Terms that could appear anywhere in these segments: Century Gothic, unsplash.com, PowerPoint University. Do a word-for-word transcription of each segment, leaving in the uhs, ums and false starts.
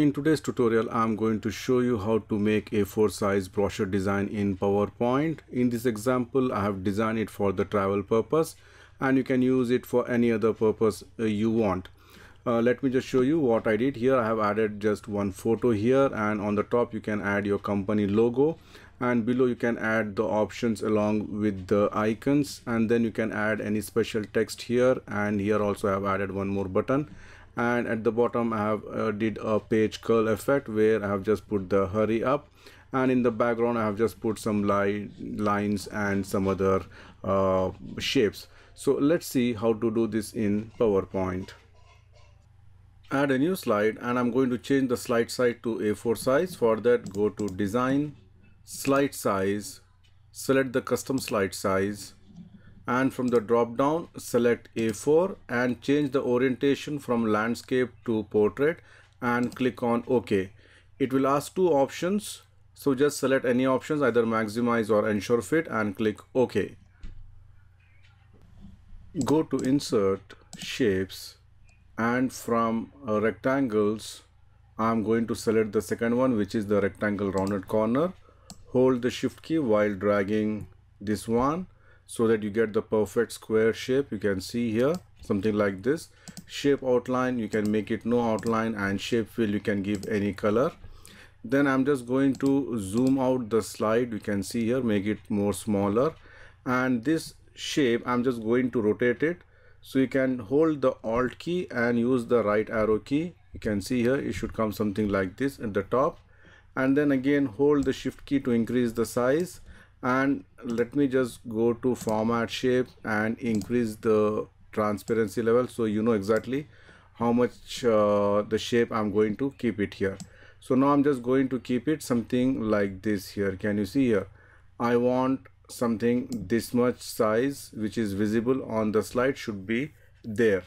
In today's tutorial, I'm going to show you how to make A four size brochure design in PowerPoint. In this example, I have designed it for the travel purpose, and you can use it for any other purpose uh, you want. Uh, let me just show you what I did here. I have added just one photo here, and on the top you can add your company logo, and below you can add the options along with the icons, and then you can add any special text here. And here also I have added one more button. And at the bottom I have uh, did a page curl effect where I have just put the hurry up, and in the background I have just put some line lines and some other uh, shapes. So let's see how to do this in PowerPoint. Add a new slide, and I'm going to change the slide size to A four size. For that, go to design, slide size, select the custom slide size, and from the drop down select A four and change the orientation from landscape to portrait and click on OK. It will ask two options, so just select any options, either maximize or ensure fit, and click OK. Go to insert shapes, and from uh, rectangles I'm going to select the second one, which is the rectangle rounded corner. Hold the shift key while dragging this one so that you get the perfect square shape. You can see here something like this. Shape outline, you can make it no outline, and shape fill, you can give any color. Then I'm just going to zoom out the slide. You can see here, make it more smaller, and this shape I'm just going to rotate it. So you can hold the Alt key and use the right arrow key. You can see here it should come something like this at the top, and then again hold the shift key to increase the size. And let me just go to format shape and increase the transparency level, so you know exactly how much uh, the shape I'm going to keep it here. So now I'm just going to keep it something like this here. Can you see here? I want something this much size, which is visible on the slide, should be there.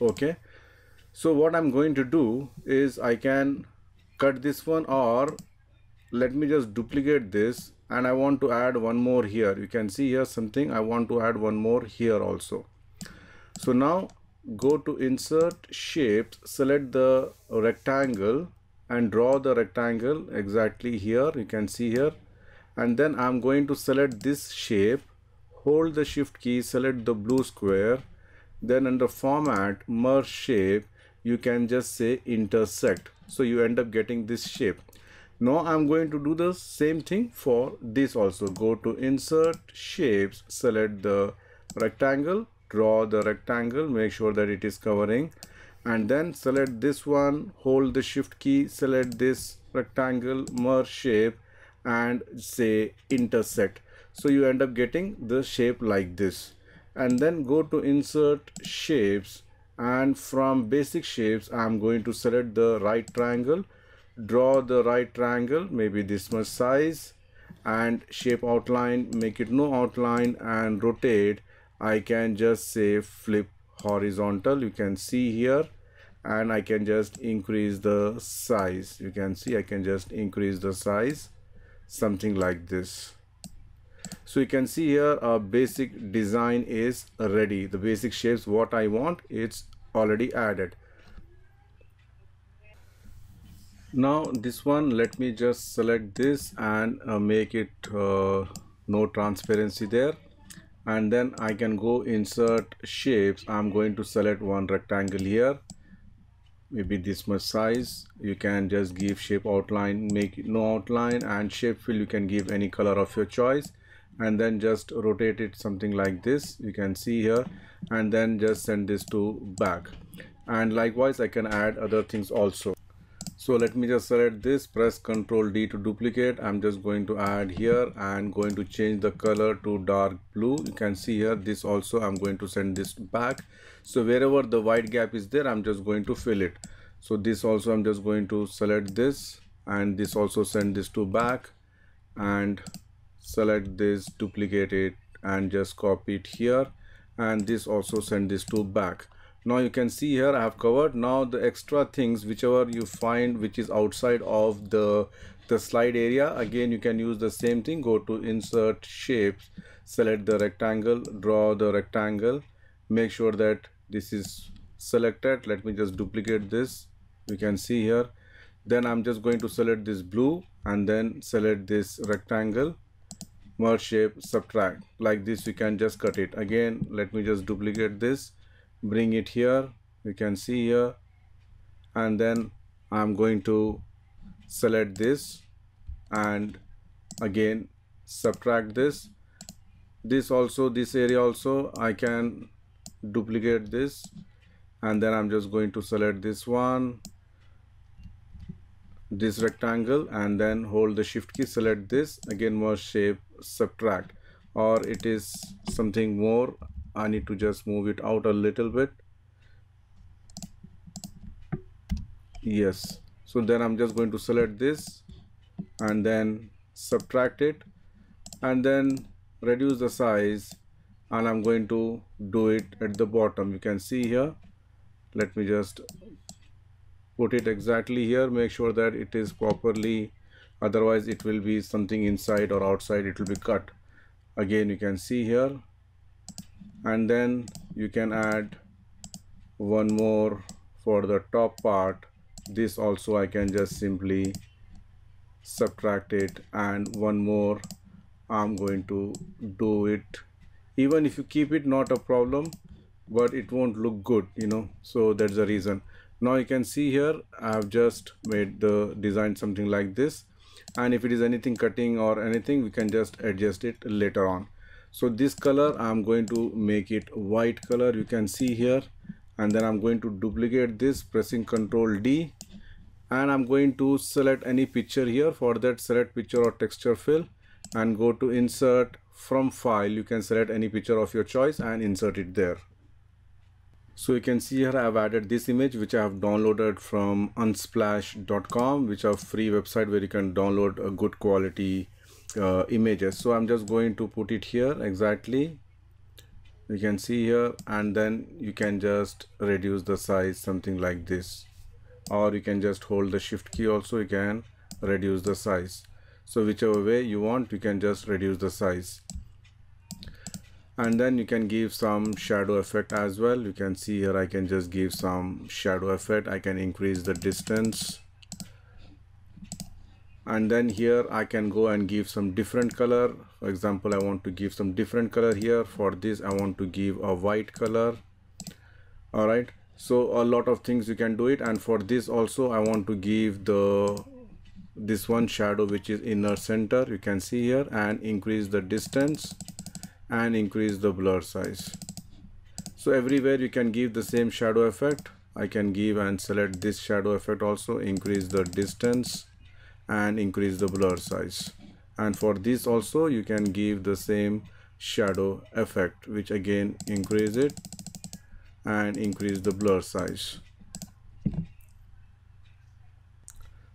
Okay, so what I'm going to do is I can cut this one, or let me just duplicate this. And I want to add one more here. You can see here something. I want to add one more here also. So now go to insert shapes, select the rectangle and draw the rectangle exactly here. You can see here. And then I'm going to select this shape, hold the shift key, select the blue square. Then under format, merge shape, you can just say intersect. So you end up getting this shape. Now I'm going to do the same thing for this also. Go to insert shapes, select the rectangle, draw the rectangle, make sure that it is covering, and then select this one, hold the shift key, select this rectangle, merge shape, and say intersect. So you end up getting the shape like this. And then go to insert shapes, and from basic shapes I'm going to select the right triangle, draw the right triangle, maybe this much size, and shape outline, make it no outline, and rotate. I can just say flip horizontal. You can see here, and I can just increase the size. You can see I can just increase the size something like this. So you can see here our basic design is ready. The basic shapes what I want, it's already added. Now this one, let me just select this and uh, make it uh, no transparency there, and then I can go insert shapes. I'm going to select one rectangle here, maybe this much size. You can just give shape outline, make it no outline, and shape fill, you can give any color of your choice, and then just rotate it something like this. You can see here, and then just send this to back. And likewise I can add other things also. So let me just select this, press Ctrl D to duplicate. I'm just going to add here and going to change the color to dark blue. You can see here this also, I'm going to send this back. So wherever the white gap is there, I'm just going to fill it. So this also, I'm just going to select this, and this also, send this to back, and select this, duplicate it, and just copy it here, and this also, send this to back. Now you can see here I have covered. Now the extra things, whichever you find which is outside of the the slide area, again you can use the same thing. Go to insert shapes, select the rectangle, draw the rectangle, make sure that this is selected. Let me just duplicate this. You can see here Then I'm just going to select this blue and then select this rectangle, merge shape, subtract. Like this we can just cut it. Again, let me just duplicate this, bring it here, you can see here, and then I'm going to select this and again subtract this. This also, this area also I can duplicate this, and then I'm just going to select this one, this rectangle, and then hold the shift key, select this, again merge shape, subtract. Or it is something more, I need to just move it out a little bit. Yes, so then I'm just going to select this and then subtract it, and then reduce the size, and I'm going to do it at the bottom. You can see here, let me just put it exactly here, make sure that it is properly, otherwise it will be something inside or outside, it will be cut. Again you can see here, and then you can add one more for the top part. This also I can just simply subtract it, and one more I'm going to do it. Even if you keep it, not a problem, but it won't look good, you know, so that's the reason. Now you can see here I've just made the design something like this, and if it is anything cutting or anything, we can just adjust it later on. So this color I'm going to make it white color, you can see here, and then I'm going to duplicate this, pressing Ctrl D, and I'm going to select any picture here. For that, select picture or texture fill and go to insert from file. You can select any picture of your choice and insert it there. So you can see here I've added this image which I have downloaded from unsplash dot com, which are free website where you can download a good quality uh, images. So I'm just going to put it here exactly, you can see here, and then you can just reduce the size something like this, or you can just hold the shift key also, you can reduce the size. So whichever way you want, you can just reduce the size. And then you can give some shadow effect as well. You can see here I can just give some shadow effect. I can increase the distance, and then here I can go and give some different color. For example, I want to give some different color here. For this I want to give a white color. All right, so a lot of things you can do it. And for this also I want to give the this one shadow which is inner center, you can see here, and increase the distance and increase the blur size. So everywhere you can give the same shadow effect. I can give and select this shadow effect also, increase the distance and increase the blur size. And for this also you can give the same shadow effect, which again increase it and increase the blur size.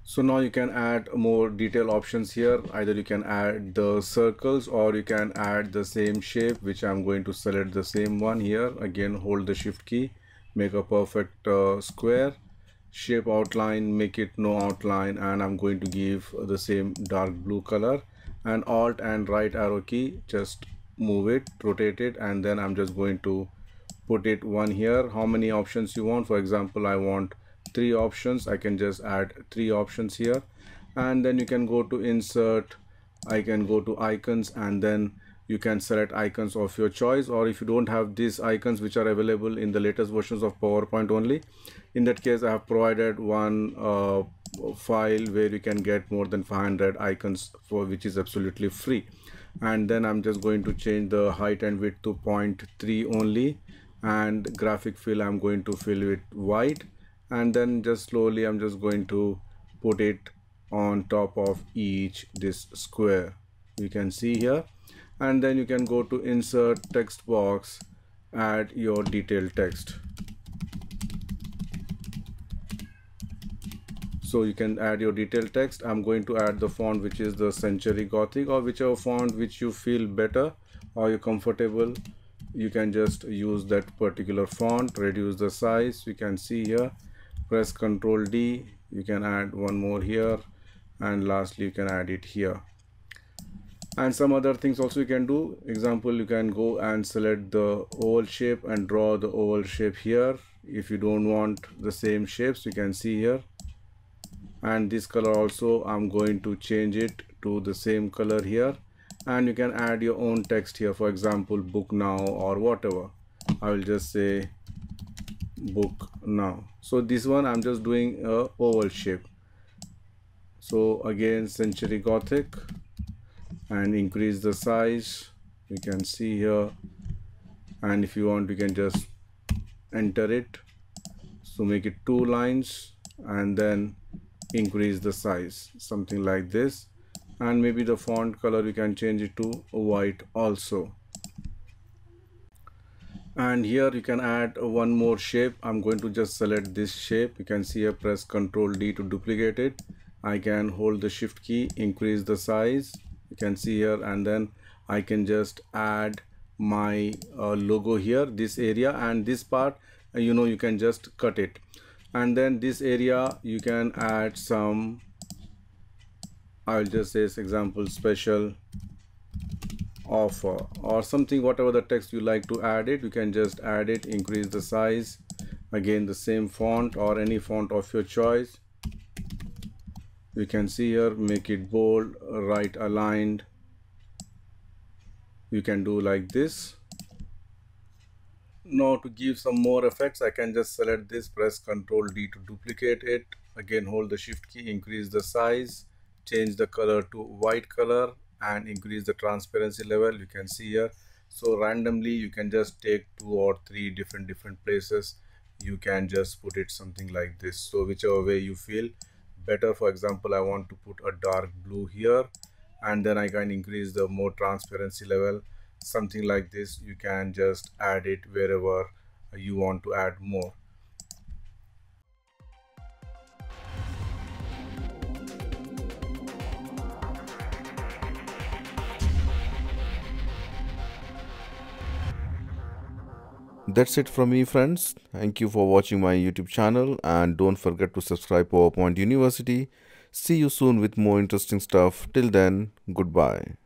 So now you can add more detail options here. Either you can add the circles, or you can add the same shape, which I'm going to select the same one here. Again, hold the shift key, make a perfect uh, square, shape outline, make it no outline, and I'm going to give the same dark blue color, and alt and right arrow key, just move it, rotate it, and then I'm just going to put it one here. How many options you want? For example, I want three options. I can just add three options here, and then you can go to insert, I can go to icons, and then you can select icons of your choice. Or if you don't have these icons, which are available in the latest versions of PowerPoint only, in that case I have provided one uh, file where you can get more than five hundred icons, for which is absolutely free. And then I'm just going to change the height and width to zero point three only, and graphic fill I'm going to fill with white, and then just slowly I'm just going to put it on top of each this square, you can see here. And then you can go to insert text box, add your detailed text. So you can add your detailed text. I'm going to add the font which is the Century Gothic, or whichever font which you feel better or you're comfortable, you can just use that particular font. Reduce the size, you can see here, press Ctrl D, you can add one more here, and lastly you can add it here. And some other things also you can do. Example, you can go and select the oval shape and draw the oval shape here. If you don't want the same shapes, you can see here, and this color also I'm going to change it to the same color here, and you can add your own text here, for example book now or whatever. I will just say book now. So this one I'm just doing a oval shape. So again Century Gothic, and increase the size, you can see here, and if you want you can just enter it, so make it two lines and then increase the size, something like this. And maybe the font color you can change it to white also. And here you can add one more shape. I'm going to just select this shape, you can see here, press control D to duplicate it. I can hold the shift key, increase the size, you can see here, and then I can just add my uh, logo here, this area, and this part you know you can just cut it. And then this area you can add some, I'll just say example special offer or something, whatever the text you like to add it, you can just add it, increase the size, again the same font or any font of your choice, you can see here, make it bold, right aligned, you can do like this. Now to give some more effects, I can just select this, press control D to duplicate it, again hold the shift key, increase the size, change the color to white color, and increase the transparency level, you can see here. So randomly you can just take two or three different different places, you can just put it something like this, so whichever way you feel better. For example, I want to put a dark blue here, and then I can increase the more transparency level, something like this. You can just add it wherever you want to add more. That's it from me, friends. Thank you for watching my YouTube channel, and don't forget to subscribe PowerPoint University. See you soon with more interesting stuff. Till then, goodbye.